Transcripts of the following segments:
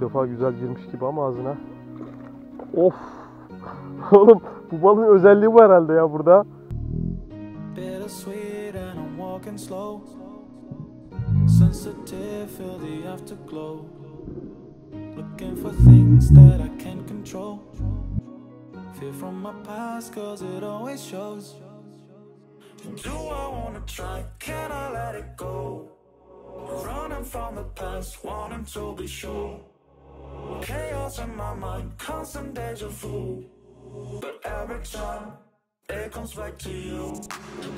Bu defa güzel girmiş gibi ama ağzına. Of! Oğlum bu balığın özelliği bu herhalde ya burada. Do I wanna try? Can I let it go? Running from the past, wanting to be sure. Chaos in my mind, constant deja vu. But every time, it comes back to you.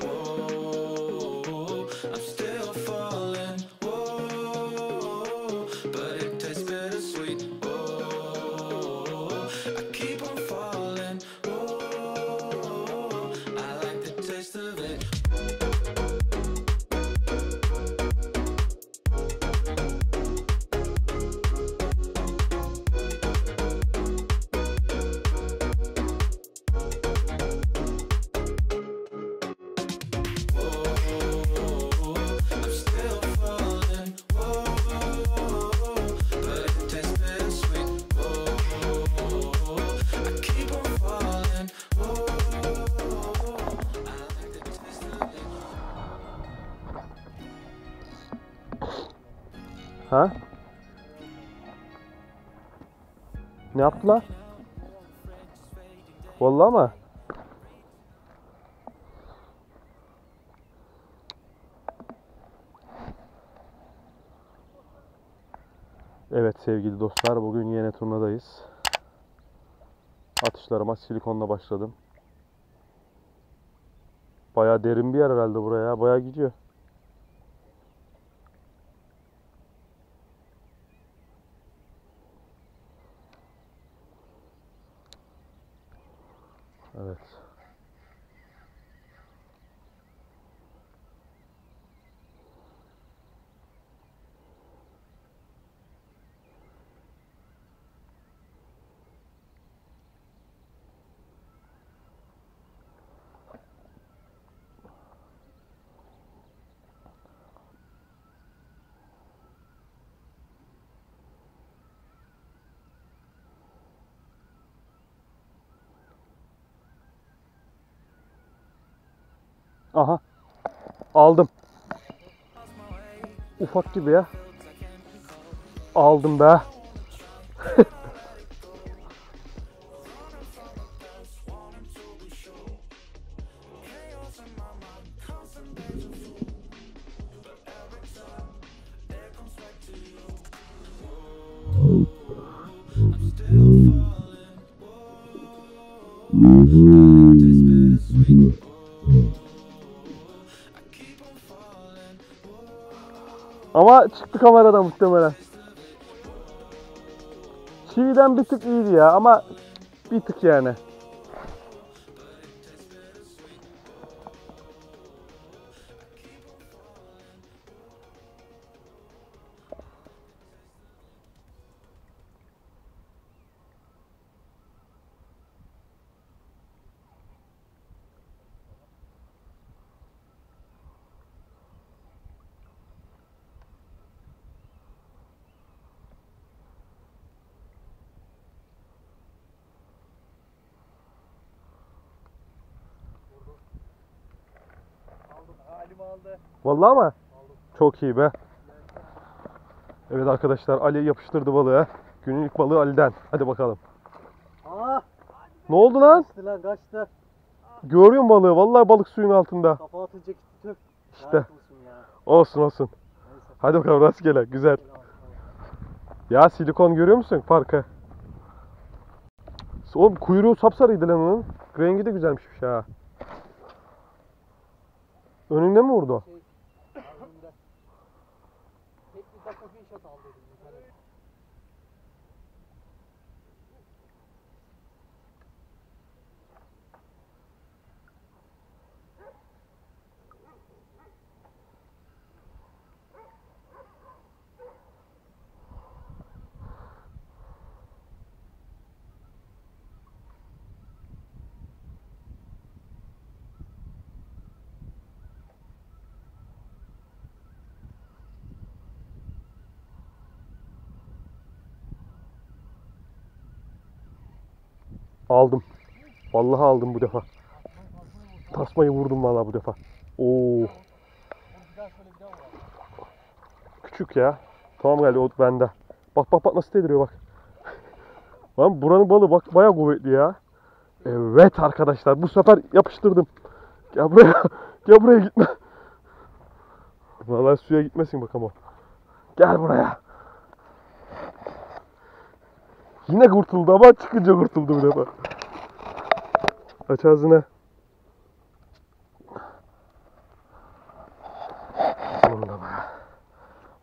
Whoa, I'm still falling. Whoa, but it tastes bittersweet. Whoa, I keep on falling. Whoa, I like the taste of it. Ha? Ne yaptılar? Vallahi mı? Evet sevgili dostlar, bugün yine turnadayız. Atışlarıma silikonla başladım. Bayağı derin bir yer herhalde buraya. Bayağı gidiyor. Evet. Aha. Aldım. Ufak gibi ya. Aldım be. Ama çıktı kameradan muhtemelen. Çividen bir tık iyiydi ya ama bir tık yani. Vallahi mı? Çok iyi be. Evet arkadaşlar, Ali yapıştırdı balığı. Günün ilk balığı Ali'den. Hadi bakalım. Aa, ne oldu lan? Kaçtı. Görüyor musun balığı? Vallahi balık suyun altında. Kafa atacak işte. Olsun olsun. Hadi bakalım rastgele. Güzel. Ya silikon görüyor musun farkı? Oğlum kuyruğu sapsarıydı lan onun. Rengi de güzelmiş bir şey ha. Önünde mi vurdu? Aldım. Vallahi aldım bu defa. Tasmayı vurdum vallahi bu defa. Oo. Küçük ya. Tamam geldi o bende. Bak bak bak nasıl deliriyor bak. Lan buranın balığı bak bayağı kuvvetli ya. Evet arkadaşlar bu sefer yapıştırdım. Gel buraya. Gel buraya gitme. Vallahi suya gitmesin bak ama. Gel buraya. Yine kurtuldu ama çıkınca kurtuldu bu defa. Aç ağzını.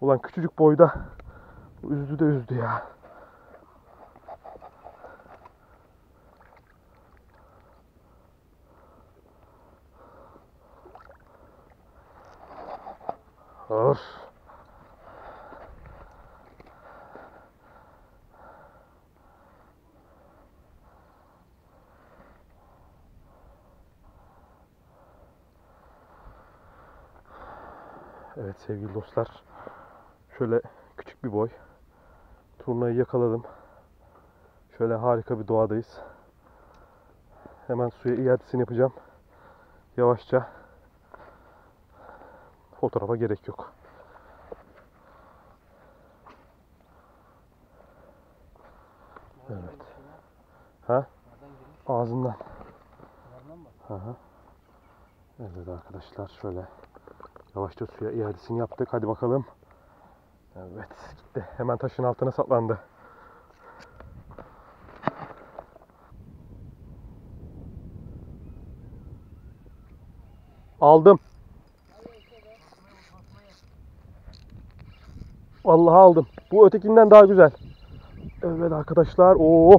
Ulan küçücük boyda üzdü de üzdü ya. Of. Evet sevgili dostlar. Şöyle küçük bir boy. Turnayı yakaladım. Şöyle harika bir doğadayız. Hemen suya iadesini yapacağım. Yavaşça. Fotoğrafa gerek yok. Evet. Ha? Ağzından. Aha. Evet arkadaşlar şöyle yavaşça suya iadesini yaptık. Hadi bakalım. Evet gitti. Hemen taşın altına saplandı. Aldım. Vallahi aldım. Bu ötekinden daha güzel. Evet arkadaşlar. Oo.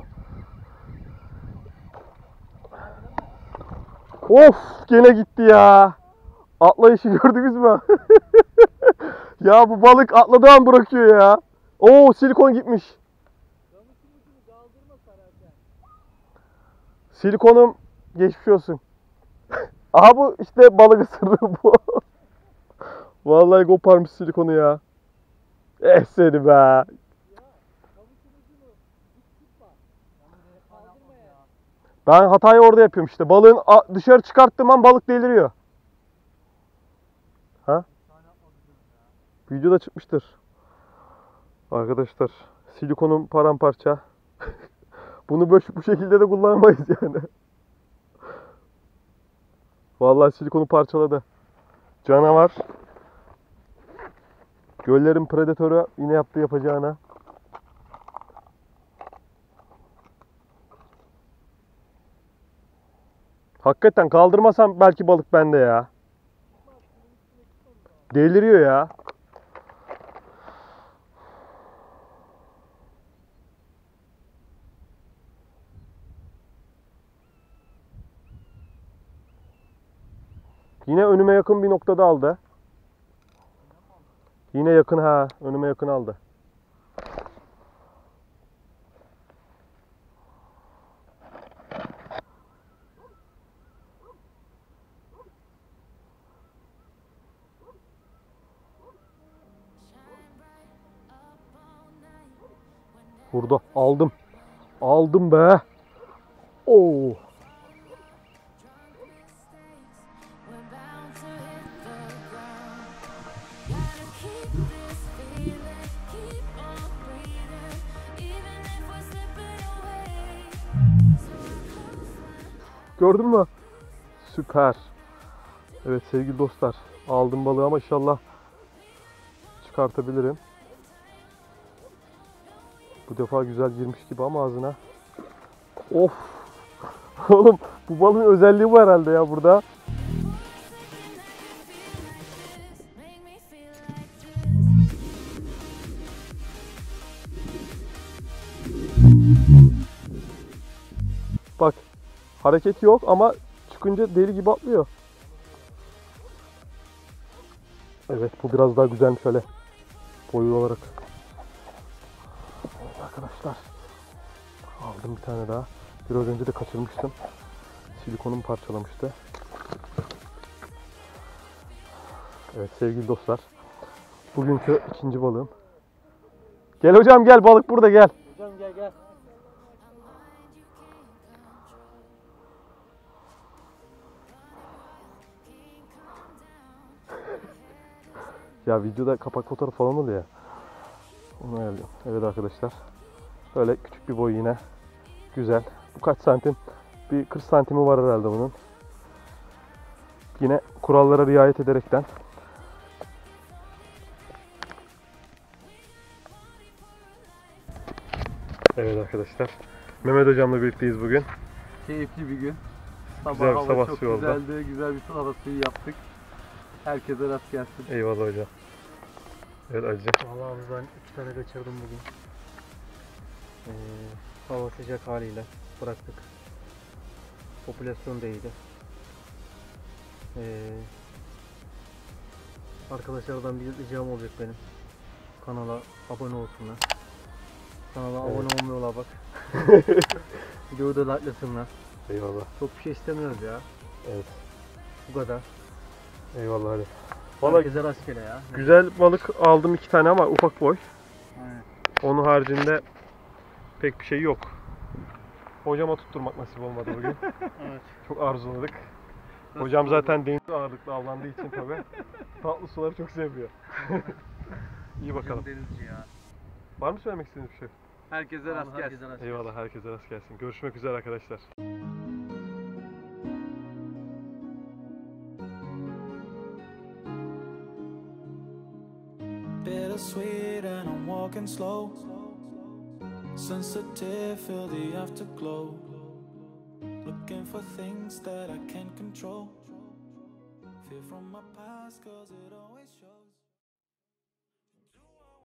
Of gene gitti ya. Atlayışı gördünüz mü? Ya bu balık atladığı an bırakıyor ya. Oo silikon gitmiş. Silikonum geçmiş olsun. Aha bu işte balık ısırdı bu. Vallahi koparmış silikonu ya. Eh seni be. Ben hatayı orada yapıyorum işte. Balığın dışarı çıkarttığım an balık deliriyor. Ha? Videoda çıkmıştır. Arkadaşlar silikonum paramparça. Bunu böyle bu şekilde de kullanmayız yani. Vallahi silikonu parçaladı. Canavar. Göllerin predatörü yine yaptı yapacağına. Hakikaten kaldırmasam belki balık bende ya. Deliriyor ya. Yine önüme yakın bir noktada aldı. Yine yakın ha. Önüme yakın aldı. Vurdu. Aldım. Aldım be. Oo. Gördün mü? Süper. Evet sevgili dostlar. Aldım balığı ama inşallah çıkartabilirim. Bu defa güzel girmiş gibi ama ağzına. Of. Oğlum bu balığın özelliği bu herhalde ya burada. Bak. Hareket yok ama çıkınca deli gibi atlıyor. Evet bu biraz daha güzelmiş öyle. Boyu olarak. Evet arkadaşlar. Aldım bir tane daha. Biraz önce de kaçırmıştım. Silikonumu parçalamıştı. Evet sevgili dostlar. Bugünkü ikinci balığım. Gel hocam gel balık burada gel. Hocam gel gel. Ya videoda kapak fotoğrafı falan oluyor ya. Onu ayarlıyorum. Evet arkadaşlar. Böyle küçük bir boy yine. Güzel. Bu kaç santim? Bir 40 santimi var herhalde bunun. Yine kurallara riayet ederekten. Evet arkadaşlar. Mehmet hocamla birlikteyiz bugün. Keyifli bir gün. Sabah çok güzeldi. Güzel bir hava suyu yaptık. Herkese rast gelsin. Eyvallah hocam. Evet Acı. Vallahi ben 2 tane kaçırdım bugün. Hava sıcak haliyle bıraktık. Popülasyon da iyiydi. Arkadaşlardan bir ricam olacak benim. Kanala abone olsunlar. Kanala evet. Abone olmuyorlar bak. Videoyu da likelasınlar. Eyvallah. Çok bir şey istemiyoruz ya. Evet. Bu kadar. Eyvallah Ali. Vallahi güzel askere ya. Güzel balık aldım 2 tane ama ufak boy. Aynen. Onun haricinde pek bir şey yok. Hocama tutturmak nasip olmadı bugün. Evet. Çok arzuladık. Hocam zaten deniz ağırlıklı avlandığı için tabi tatlı suları çok seviyor. İyi bakalım. Denizci ya. Var mı söylemek istediğiniz bir şey? Herkese rast gelsin. Eyvallah, herkese rast gelsin. Görüşmek üzere arkadaşlar. Bittersweet and I'm walking slow. Sensitive, feel the afterglow. Looking for things that I can't control. Fear from my past, cause it always shows.